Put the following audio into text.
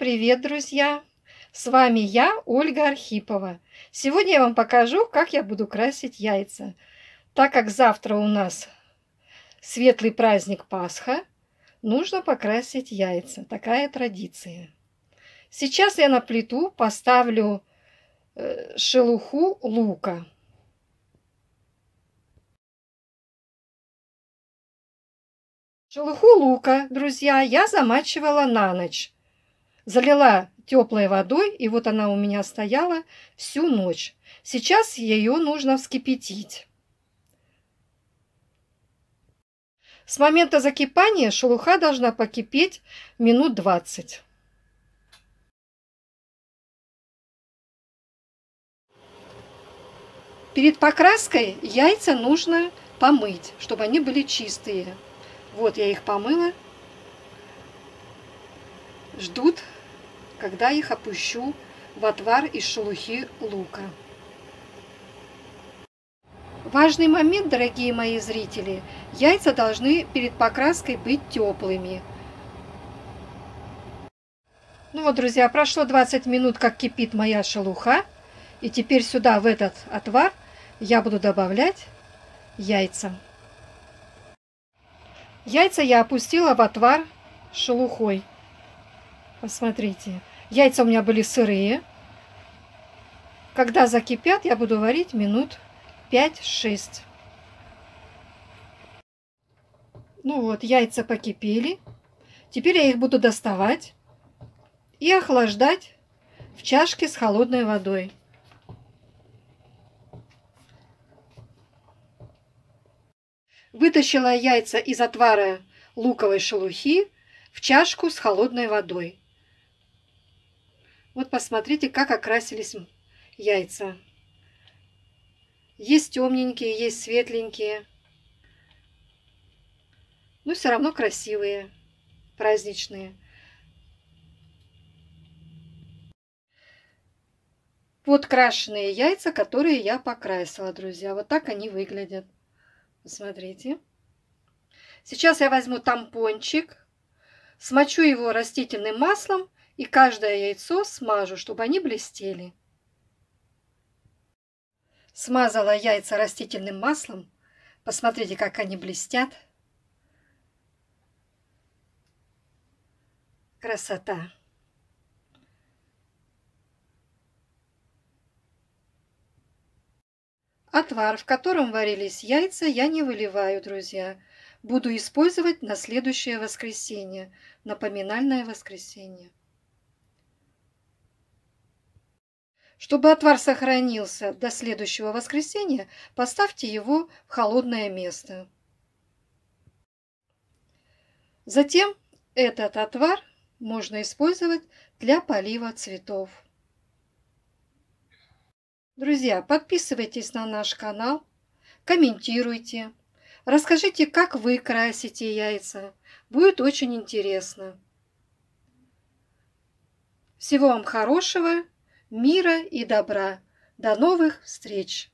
привет, друзья! С вами я, Ольга Архипова. Сегодня я вам покажу, как я буду красить яйца. Так как завтра у нас светлый праздник Пасха, нужно покрасить яйца. Такая традиция. Сейчас я на плиту поставлю шелуху лука. Шелуху лука, друзья, я замачивала на ночь. Залила теплой водой, и вот она у меня стояла всю ночь. Сейчас ее нужно вскипятить. С момента закипания шелуха должна покипеть минут 20. Перед покраской яйца нужно помыть, чтобы они были чистые. Вот я их помыла, ждут, когда их опущу в отвар из шелухи лука. Важный момент, дорогие мои зрители, яйца должны перед покраской быть теплыми. Ну вот, друзья, прошло 20 минут, как кипит моя шелуха, и теперь сюда, в этот отвар, я буду добавлять яйца. Яйца я опустила в отвар шелухой. Посмотрите. Яйца у меня были сырые. Когда закипят, я буду варить минут 5-6. Ну вот, яйца покипели. Теперь я их буду доставать и охлаждать в чашке с холодной водой. Вытащила яйца из отвара луковой шелухи в чашку с холодной водой. Вот посмотрите, как окрасились яйца. Есть темненькие, есть светленькие. Но все равно красивые, праздничные. Вот крашеные яйца, которые я покрасила, друзья. Вот так они выглядят. Смотрите. Сейчас я возьму тампончик, смочу его растительным маслом и каждое яйцо смажу, чтобы они блестели. Смазала яйца растительным маслом. Посмотрите, как они блестят. Красота! Отвар, в котором варились яйца, я не выливаю, друзья. Буду использовать на следующее воскресенье, на поминальное воскресенье. Чтобы отвар сохранился до следующего воскресенья, поставьте его в холодное место. Затем этот отвар можно использовать для полива цветов. Друзья, подписывайтесь на наш канал, комментируйте, расскажите, как вы красите яйца. Будет очень интересно. Всего вам хорошего, мира и добра. До новых встреч!